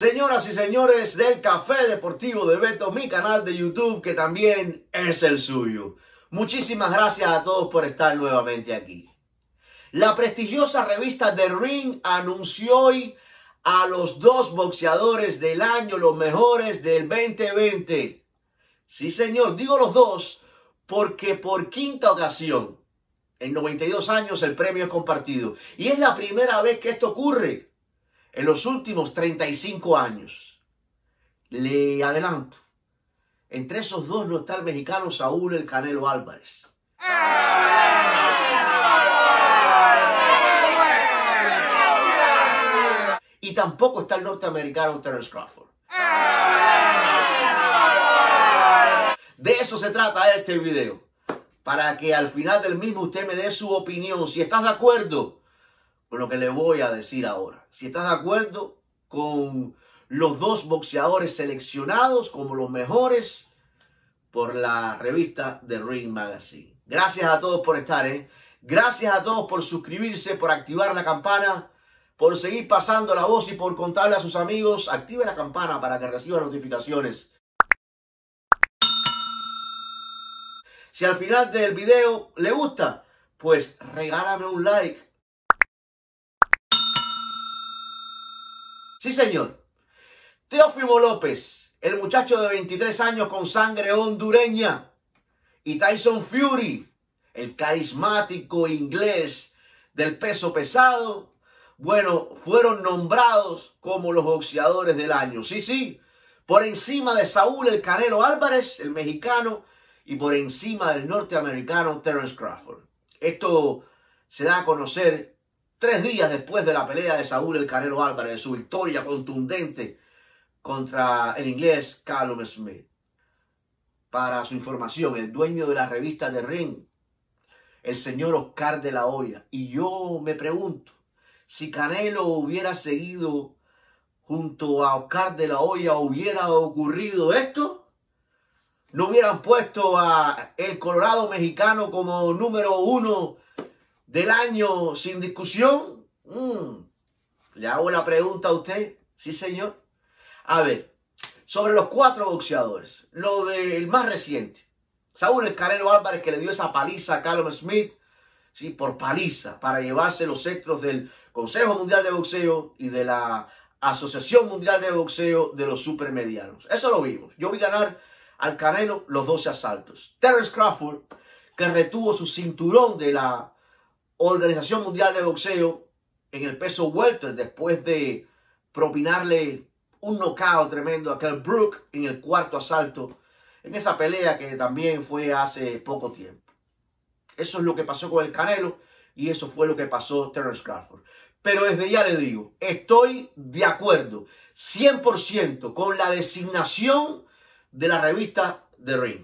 Señoras y señores del Café Deportivo de Beto, mi canal de YouTube que también es el suyo. Muchísimas gracias a todos por estar nuevamente aquí. La prestigiosa revista The Ring anunció hoy a los dos boxeadores del año, los mejores del 2020. Sí señor, digo los dos porque por quinta ocasión, en 92 años el premio es compartido. Y es la primera vez que esto ocurre. En los últimos 35 años, le adelanto, entre esos dos no está el mexicano Saúl El Canelo Álvarez. Y tampoco está el norteamericano Terence Crawford. De eso se trata este video, para que al final del mismo usted me dé su opinión, si estás de acuerdo con lo que le voy a decir ahora. Si estás de acuerdo con los dos boxeadores seleccionados como los mejores por la revista The Ring Magazine. Gracias a todos por estar, Gracias a todos por suscribirse, por activar la campana, por seguir pasando la voz y por contarle a sus amigos. Active la campana para que reciba notificaciones. Si al final del video le gusta, pues regálame un like. Sí, señor. Teófimo López, el muchacho de 23 años con sangre hondureña, y Tyson Fury, el carismático inglés del peso pesado, bueno, fueron nombrados como los boxeadores del año. Sí, por encima de Saúl El Canelo Álvarez, el mexicano, y por encima del norteamericano Terence Crawford. Esto se da a conocer 3 días después de la pelea de Saúl El Canelo Álvarez, de su victoria contundente contra el inglés Callum Smith. Para su información, el dueño de la revista The Ring, el señor Oscar de la Hoya. Y yo me pregunto, si Canelo hubiera seguido junto a Oscar de la Hoya, ¿hubiera ocurrido esto? ¿No hubieran puesto a el colorado mexicano como número 1 del año sin discusión? Le hago la pregunta a usted. Sí, señor. A ver, sobre los 4 boxeadores, lo del más reciente, Saúl El Canelo Álvarez, que le dio esa paliza a Callum Smith, sí, por paliza, para llevarse los cetros del Consejo Mundial de Boxeo y de la Asociación Mundial de Boxeo de los Supermedianos. Eso lo vimos. Yo vi ganar al Canelo los 12 asaltos. Terence Crawford, que retuvo su cinturón de la Organización Mundial de Boxeo en el peso welter después de propinarle un knockout tremendo a Kell Brook en el 4.º asalto, en esa pelea que también fue hace poco tiempo. Eso es lo que pasó con el Canelo y eso fue lo que pasó Terence Crawford. Pero desde ya le digo, estoy de acuerdo 100% con la designación de la revista The Ring.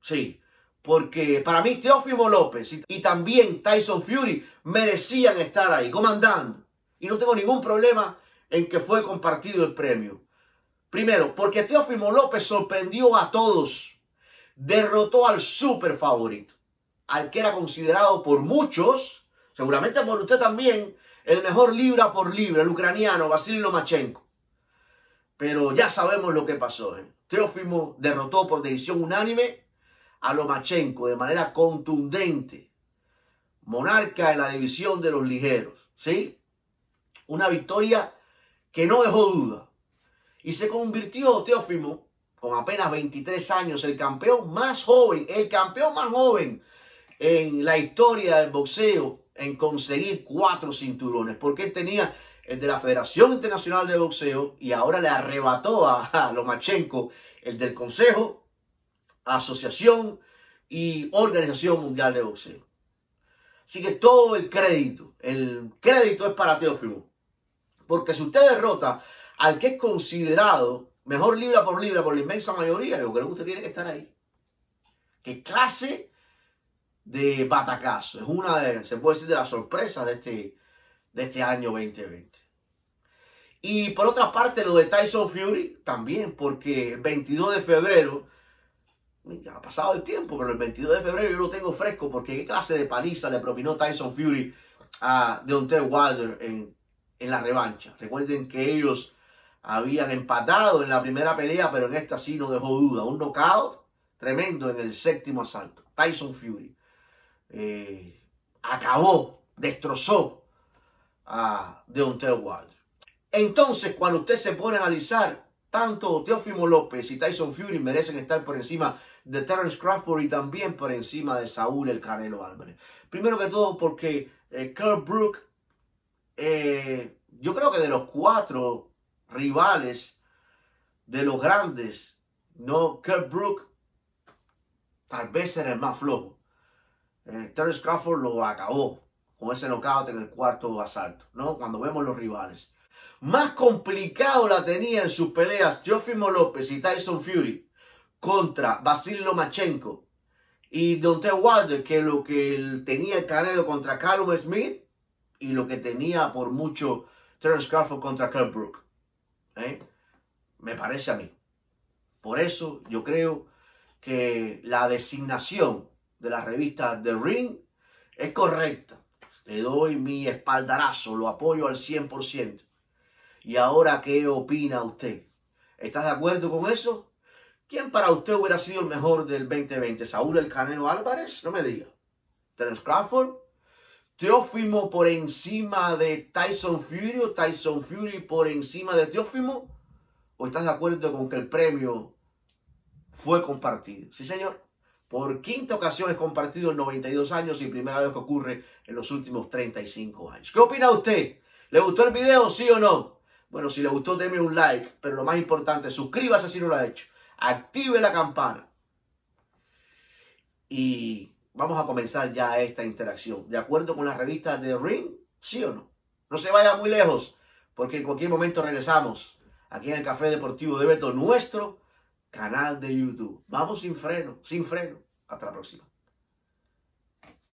Sí, porque para mí Teófimo López y también Tyson Fury merecían estar ahí comandando. Y no tengo ningún problema en que fue compartido el premio. Primero, porque Teófimo López sorprendió a todos. Derrotó al super favorito, al que era considerado por muchos, seguramente por usted también, el mejor libra por libra, el ucraniano Vasyl Lomachenko. Pero ya sabemos lo que pasó. Teófimo derrotó por decisión unánime a Lomachenko de manera contundente. Monarca en la división de los ligeros, ¿sí? Una victoria que no dejó duda. Y se convirtió Teófimo, con apenas 23 años, el campeón más joven en la historia del boxeo en conseguir 4 cinturones. Porque él tenía el de la Federación Internacional de Boxeo, y ahora le arrebató a Lomachenko el del Consejo, Asociación y Organización Mundial de Boxeo. Así que todo el crédito es para Teófimo. Porque si usted derrota al que es considerado mejor libra por la inmensa mayoría, yo creo que usted tiene que estar ahí. ¿Qué clase de batacazo? Es una de, se puede decir, de las sorpresas de este año 2020. Y por otra parte, lo de Tyson Fury también, porque el 22 de febrero, ya ha pasado el tiempo, pero el 22 de febrero yo lo tengo fresco, porque qué clase de paliza le propinó Tyson Fury a Deontay Wilder en la revancha. Recuerden que ellos habían empatado en la primera pelea, pero en esta sí no dejó duda. Un knockout tremendo en el séptimo asalto. Tyson Fury acabó, destrozó a Deontay Wilder. Entonces, cuando usted se pone a analizar, tanto Teófimo López y Tyson Fury merecen estar por encima de Terence Crawford y también por encima de Saúl El Canelo Álvarez. Primero que todo porque Kell Brook, yo creo que de los cuatro rivales, de los grandes, no, Kell Brook tal vez era el más flojo. Terence Crawford lo acabó con ese knockout en el cuarto asalto, ¿no? Cuando vemos los rivales. Más complicado la tenía en sus peleas Teófimo López y Tyson Fury contra Vasyl Lomachenko y Deontay Wilder, que lo que tenía el Canelo contra Callum Smith y lo que tenía por mucho Terence Crawford contra Kell Brook. Me parece a mí. Por eso yo creo que la designación de la revista The Ring es correcta. Le doy mi espaldarazo, lo apoyo al 100%. Y ahora, ¿qué opina usted? ¿Estás de acuerdo con eso? ¿Quién para usted hubiera sido el mejor del 2020? ¿Saúl El Canelo Álvarez? No me diga. ¿Terence Crawford? ¿Teófimo por encima de Tyson Fury o Tyson Fury por encima de Teófimo? ¿O estás de acuerdo con que el premio fue compartido? Sí, señor. Por quinta ocasión es compartido en 92 años y primera vez que ocurre en los últimos 35 años. ¿Qué opina usted? ¿Le gustó el video, sí o no? Bueno, si le gustó, denme un like, pero lo más importante, suscríbase si no lo ha hecho. Active la campana. Y vamos a comenzar ya esta interacción. ¿De acuerdo con las revistas de Ring? ¿Sí o no? No se vaya muy lejos, porque en cualquier momento regresamos aquí en el Café Deportivo de Beto, nuestro canal de YouTube. Vamos sin freno, sin freno. Hasta la próxima.